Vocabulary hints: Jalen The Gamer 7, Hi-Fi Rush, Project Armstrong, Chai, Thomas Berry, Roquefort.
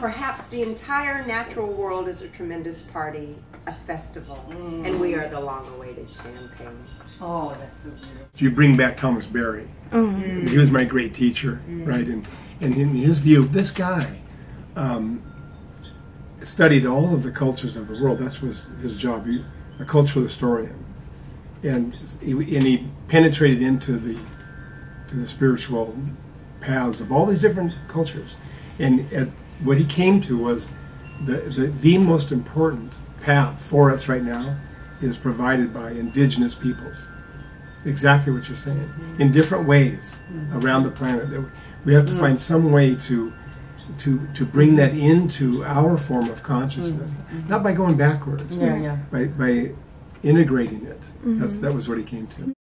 Perhaps the entire natural world is a tremendous party, a festival, and we are the long-awaited champagne. Oh, that's so beautiful. So you bring back Thomas Berry. Mm-hmm. He was my great teacher, right? And in his view, this guy studied all of the cultures of the world. That was his job, a cultural historian. And he penetrated into the spiritual paths of all these different cultures. And what he came to was the most important path for us right now is provided by indigenous peoples. Exactly what you're saying. Mm-hmm. In different ways around the planet. That we have to find some way to bring that into our form of consciousness. Not by going backwards, by integrating it. That was what he came to.